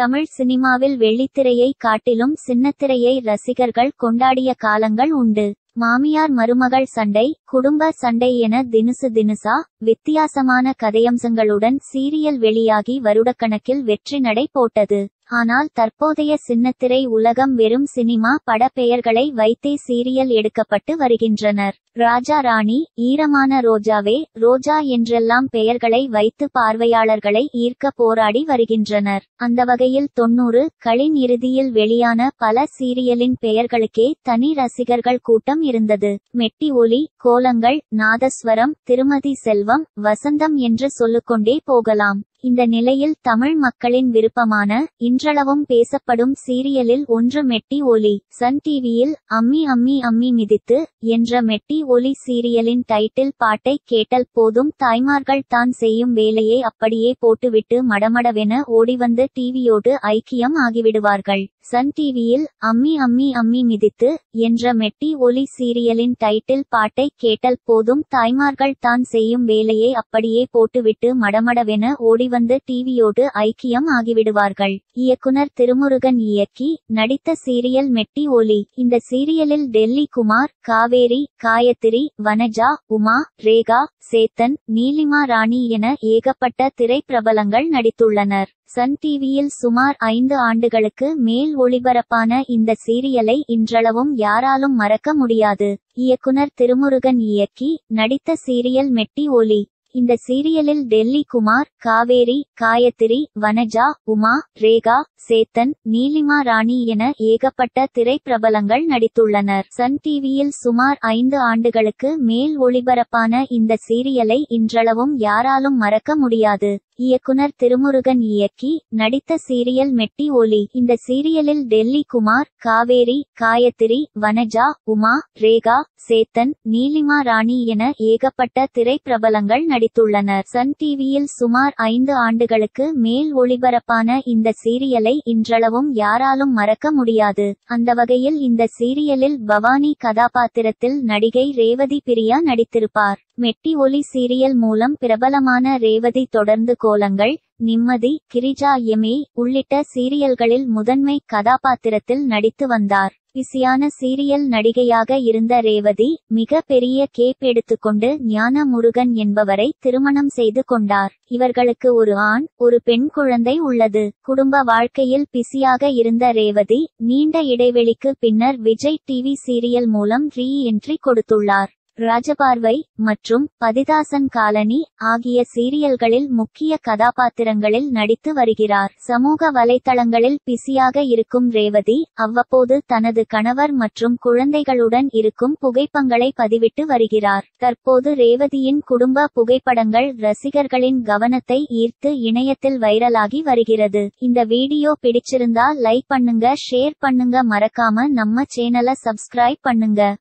தமிழ் சினிமாவில் வெள்ளித்திரையை காட்டிலும் சின்னத்திரையை ரசிகர்கள் கொண்டாடிய காலங்கள் உண்டு. மாமியார் மருமகள் சண்டை, குடும்ப சண்டை என தினுசு தினுசா வித்தியாசமான கதையம்சங்களுடன் சீரியல் வெளியாகி வருடக்கணக்கில் வெற்றி நடை போட்டது. ஆனால் தற்போதைய சின்னத்திரை உலகம் வெறும் சினிமா பட பெயர்களை வைத்தே சீரியல் எடுக்கப்பட்டு வருகின்றனர். ராஜா ராணி, ஈரமான ரோஜாவே, ரோஜா என்றெல்லாம் பெயர்களை வைத்து பார்வையாளர்களை ஈர்க்க போராடி வருகின்றனர். அந்த வகையில் 90களின் இறுதியில் வெளியான பல சீரியலின் பெயர்களுக்கே தனி ரசிகர்கள் கூட்டம் இருந்தது. மெட்டி ஒலி, கோலங்கள், நாதஸ்வரம், திருமதி செல்வம், வசந்தம் என்று சொல்லிக்கொண்டே போகலாம். இந்த நிலையில் தமிழ் மக்களின் விருப்பமான இன்றளவும் பேசப்படும் சீரியலில் ஒன்று மெட்டி ஒலி. சன் டிவியில் அம்மி அம்மி அம்மி மிதித்து என்ற மெட்டி ஒலி சீரியலின் டைட்டில் பாட்டை கேட்டல் போதும் தாய்மார்கள் தான் செய்யும் வேலையை அப்படியே போட்டுவிட்டு மடமடவென ஓடிவந்து டிவியோடு ஐக்கியம் ஆகிவிடுவார்கள். சன் டிவியில் அம்மி அம்மி அம்மி மிதித்து என்ற மெட்டி ஒலி சீரியலின் டைட்டில் பாட்டை கேட்டல் போதும் தாய்மார்கள் தான் செய்யும் வேலையை அப்படியே போட்டுவிட்டு மடமடவென ஓடிவந்து டிவியோடு ஐக்கியம் ஆகிவிடுவார்கள். இயக்குனர் திருமுருகன் இயக்கி நடித்த சீரியல் மெட்டி ஒலி. இந்த சீரியலில் டெல்லி குமார், காவேரி, காயத்ரி, வனஜா, உமா, ரேகா, சேத்தன், நீலிமா ராணி என ஏகப்பட்ட திரைப்பிரபலங்கள் நடித்துள்ளனர். சன் டிவியில் சுமார் 5 ஆண்டுகளுக்கு மேல் ஒளிபரப்பான இந்த சீரியலை இன்றளவும் யாராலும் மறக்க முடியாது. இயக்குனர் திருமுருகன் இயக்கி நடித்த சீரியல் மெட்டி ஒலி. இந்த சீரியலில் டெல்லி குமார், காவேரி, காயத்ரி, வனஜா, உமா, ரேகா, சேத்தன், நீலிமா ராணி என ஏகப்பட்ட திரைப்பிரபலங்கள் நடித்துள்ளனர். சன் டிவியில் சுமார் 5 ஆண்டுகளுக்கு மேல் ஒளிபரப்பான இந்த சீரியலை இன்றளவும் யாராலும் மறக்க முடியாது. இயக்குனர் திருமுருகன் இயக்கி நடித்த சீரியல் மெட்டி ஒலி. இந்த சீரியலில் டெல்லி குமார், காவேரி, காயத்ரி, வனஜா, உமா, ரேகா, சேத்தன், நீலிமா ராணி என ஏகப்பட்ட திரைப்பிரபலங்கள் நடித்துள்ளனர். சன் டிவியில் சுமார் 5 ஆண்டுகளுக்கு மேல் ஒளிபரப்பான இந்த சீரியலை இன்றளவும் யாராலும் மறக்க முடியாது. அந்த வகையில் இந்த சீரியலில் பவானி கதாபாத்திரத்தில் நடிகை ரேவதி பிரியா நடித்திருப்பார். மெட்டி ஒலி சீரியல் மூலம் பிரபலமான ரேவதி தொடர்ந்து கோலங்கள், நிம்மதி, கிரிஜா, யமே உள்ளிட்ட சீரியல்களில் முதன்மை கதாபாத்திரத்தில் நடித்து வந்தார். பிஸியான சீரியல் நடிகையாக இருந்த ரேவதி மிக பெரிய கேப் எடுத்துக்கொண்டு ஞானமுருகன் என்பவரை திருமணம் செய்து கொண்டார். இவர்களுக்கு ஒரு ஆண், ஒரு பெண் குழந்தை உள்ளது. குடும்ப வாழ்க்கையில் பிஸியாக இருந்த ரேவதி நீண்ட இடைவெளிக்கு பின்னர் விஜய் டிவி சீரியல் மூலம் ரீ என்ட்ரி கொடுத்துள்ளார். ராஜபார்வை மற்றும் பதிதாசன், காலனி ஆகிய சீரியல்களில் முக்கிய கதாபாத்திரங்களில் நடித்து வருகிறார். சமூக வலைத்தளங்களில் பிஸியாக இருக்கும் ரேவதி அவ்வப்போது தனது கணவர் மற்றும் குழந்தைகளுடன் இருக்கும் புகைப்படங்களை பதிவிட்டு வருகிறார். தற்போது ரேவதியின் குடும்ப புகைப்படங்கள் ரசிகர்களின் கவனத்தை ஈர்த்து இணையத்தில் வைரலாகி வருகிறது. இந்த வீடியோ பிடிச்சிருந்தா லைக் பண்ணுங்க, ஷேர் பண்ணுங்க, மறக்காம நம்ம சேனலை சப்ஸ்கிரைப் பண்ணுங்க.